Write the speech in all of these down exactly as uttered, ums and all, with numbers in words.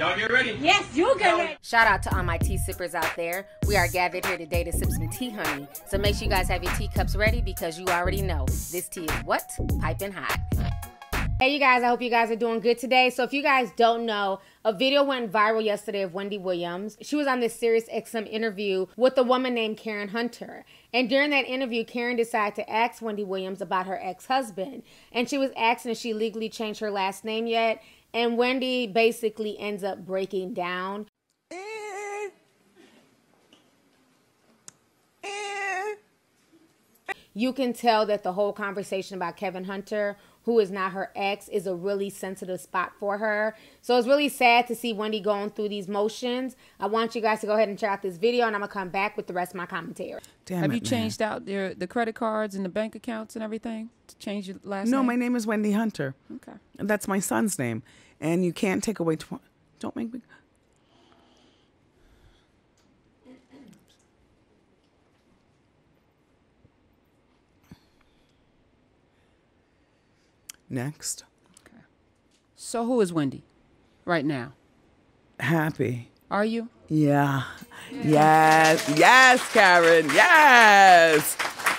Y'all get ready. Yes, you get ready. Shout out to all my tea sippers out there. We are gathered here today to sip some tea, honey. So make sure you guys have your teacups ready because you already know this tea is what? Piping hot. Hey, you guys, I hope you guys are doing good today. So if you guys don't know, a video went viral yesterday of Wendy Williams. She was on this SiriusXM interview with a woman named Karen Hunter. And during that interview, Karen decided to ask Wendy Williams about her ex-husband. And she was asking if she legally changed her last name yet. And Wendy basically ends up breaking down. You can tell that the whole conversation about Kevin Hunter, who is not her ex, is a really sensitive spot for her. So it's really sad to see Wendy going through these motions. I want you guys to go ahead and check out this video, and I'm gonna come back with the rest of my commentary. Damn Have it, you man. changed out your, the credit cards and the bank accounts and everything to change your last no, name? No, my name is Wendy Hunter. Okay. That's my son's name. And you can't take away... Tw don't make me... Next. Okay. So who is Wendy right now? Happy. Are you? Yeah. yeah. Yes. Yes, Karen. Yes.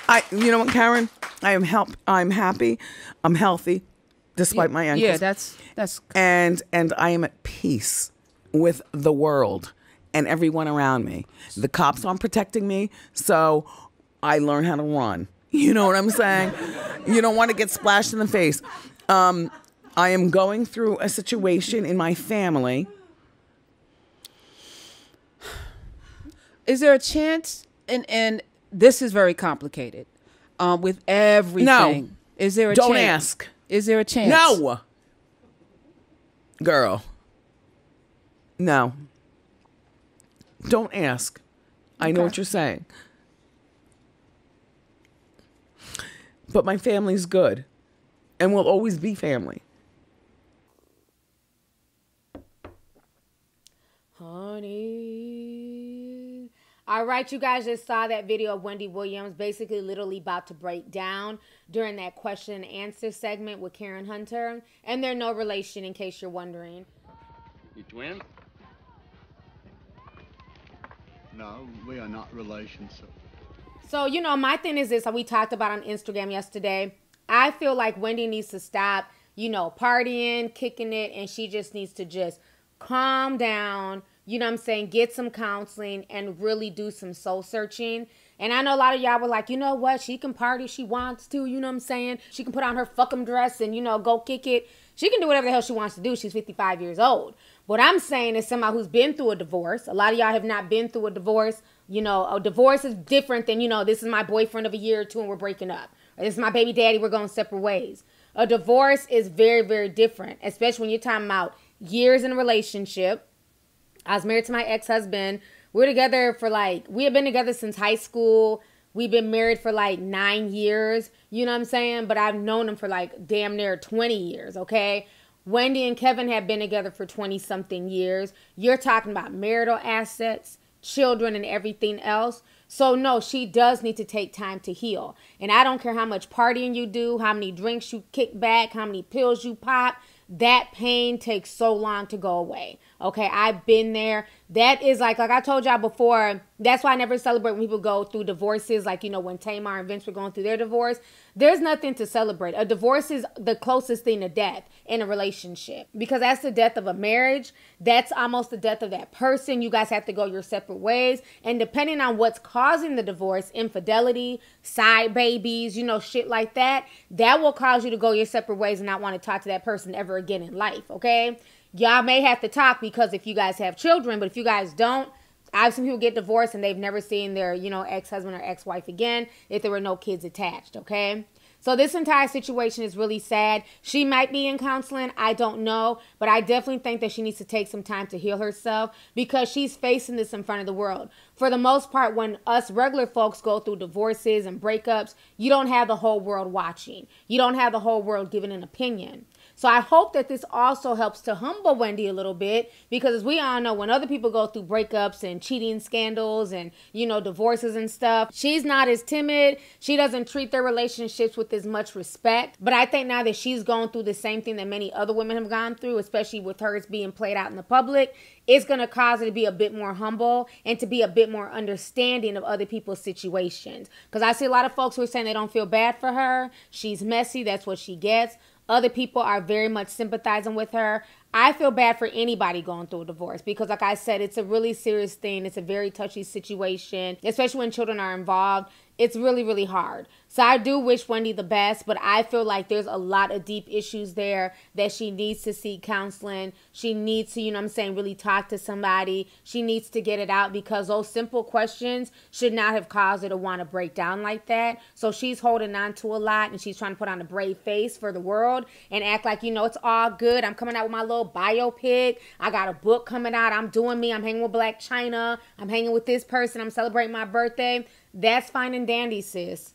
I you know what, Karen? I am help I'm happy. I'm healthy despite yeah, my ankles. Yeah, that's that's and and I am at peace with the world and everyone around me. The cops aren't protecting me, so I learn how to run. You know what I'm saying? You don't want to get splashed in the face. Um, I am going through a situation in my family. Is there a chance? And and this is very complicated. Um, with everything. No. Is there a don't chance? Don't ask. Is there a chance? No. Girl. No. Don't ask. Okay. I know what you're saying. But my family's good and will always be family. Honey. All right, you guys just saw that video of Wendy Williams basically literally about to break down during that question and answer segment with Karen Hunter. And they're no relation in case you're wondering. You twins? No, we are not relations, sir. So, you know, my thing is this, we talked about on Instagram yesterday. I feel like Wendy needs to stop, you know, partying, kicking it, and she just needs to just calm down, you know what I'm saying, get some counseling and really do some soul searching. And I know a lot of y'all were like, you know what, she can party, she wants to, you know what I'm saying? She can put on her fuck 'em dress and, you know, go kick it. She can do whatever the hell she wants to do. She's fifty-five years old. What I'm saying is somebody who's been through a divorce. A lot of y'all have not been through a divorce. You know, a divorce is different than, you know, this is my boyfriend of a year or two and we're breaking up. Or this is my baby daddy, we're going separate ways. A divorce is very, very different, especially when you're talking about years in a relationship. I was married to my ex-husband. We're together for like, we have been together since high school. We've been married for like nine years, you know what I'm saying? But I've known him for like damn near twenty years, okay? Wendy and Kevin have been together for twenty-something years. You're talking about marital assets, children, and everything else. So no, she does need to take time to heal. And I don't care how much partying you do, how many drinks you kick back, how many pills you pop. That pain takes so long to go away. Okay, I've been there. That is like, like I told y'all before, that's why I never celebrate when people go through divorces. Like, you know, when Tamar and Vince were going through their divorce, there's nothing to celebrate. A divorce is the closest thing to death in a relationship because that's the death of a marriage. That's almost the death of that person. You guys have to go your separate ways. And depending on what's causing the divorce, infidelity, side babies, you know, shit like that, that will cause you to go your separate ways and not want to talk to that person ever again in life, okay? Y'all may have to talk because if you guys have children, but if you guys don't, I've seen people get divorced and they've never seen their, you know, ex-husband or ex-wife again if there were no kids attached, okay? So this entire situation is really sad. She might be in counseling, I don't know, but I definitely think that she needs to take some time to heal herself because she's facing this in front of the world. For the most part, when us regular folks go through divorces and breakups, you don't have the whole world watching. You don't have the whole world giving an opinion. So I hope that this also helps to humble Wendy a little bit, because as we all know, when other people go through breakups and cheating scandals and, you know, divorces and stuff, she's not as timid. She doesn't treat their relationships with as much respect. But I think now that she's gone through the same thing that many other women have gone through, especially with hers being played out in the public, it's going to cause her to be a bit more humble and to be a bit more understanding of other people's situations. Because I see a lot of folks who are saying they don't feel bad for her. She's messy. That's what she gets. Other people are very much sympathizing with her. I feel bad for anybody going through a divorce because, like I said, it's a really serious thing. It's a very touchy situation, especially when children are involved. It's really, really hard. So I do wish Wendy the best, but I feel like there's a lot of deep issues there that she needs to seek counseling. She needs to, you know what I'm saying, really talk to somebody. She needs to get it out, because those simple questions should not have caused her to want to break down like that. So she's holding on to a lot, and she's trying to put on a brave face for the world and act like, you know, it's all good. I'm coming out with my little biopic. I got a book coming out. I'm doing me. I'm hanging with Black Chyna. I'm hanging with this person. I'm celebrating my birthday. That's fine and dandy, sis.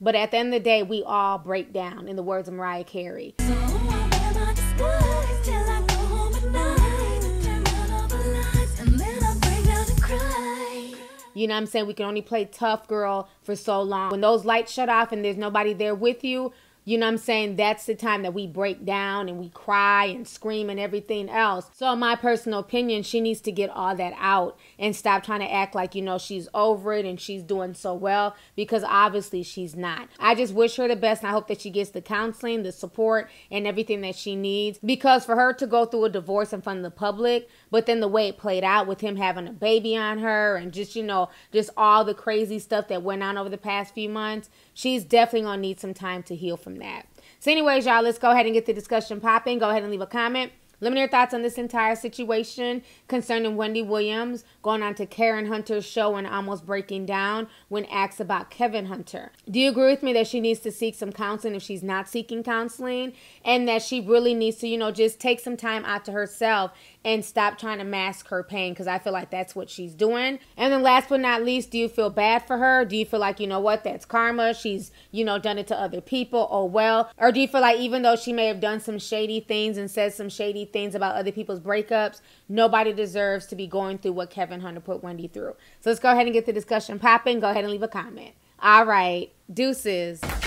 But at the end of the day, we all break down, in the words of Mariah Carey. So I wear my disguise till I go home at night. Turn out all the lights and then I break down and cry. You know what I'm saying? We can only play tough girl for so long. When those lights shut off and there's nobody there with you, you know what I'm saying, that's the time that we break down and we cry and scream and everything else. So in my personal opinion, she needs to get all that out and stop trying to act like, you know, she's over it and she's doing so well, because obviously she's not. I just wish her the best, and I hope that she gets the counseling, the support, and everything that she needs, because for her to go through a divorce in front of the public, but then the way it played out with him having a baby on her and just, you know, just all the crazy stuff that went on over the past few months, she's definitely going to need some time to heal from that. So anyways, y'all, let's go ahead and get the discussion popping. Go ahead and leave a comment. Let me know your thoughts on this entire situation concerning Wendy Williams going on to Karen Hunter's show and almost breaking down when asked about Kevin Hunter. Do you agree with me that she needs to seek some counseling if she's not seeking counseling, and that she really needs to, you know, just take some time out to herself and stop trying to mask her pain, because I feel like that's what she's doing? And then last but not least, do you feel bad for her? Do you feel like, you know what, that's karma, she's, you know, done it to other people, oh well? Or do you feel like even though she may have done some shady things and said some shady things about other people's breakups, nobody deserves to be going through what Kevin Hunter put Wendy through? So let's go ahead and get the discussion popping. Go ahead and leave a comment. All right, deuces.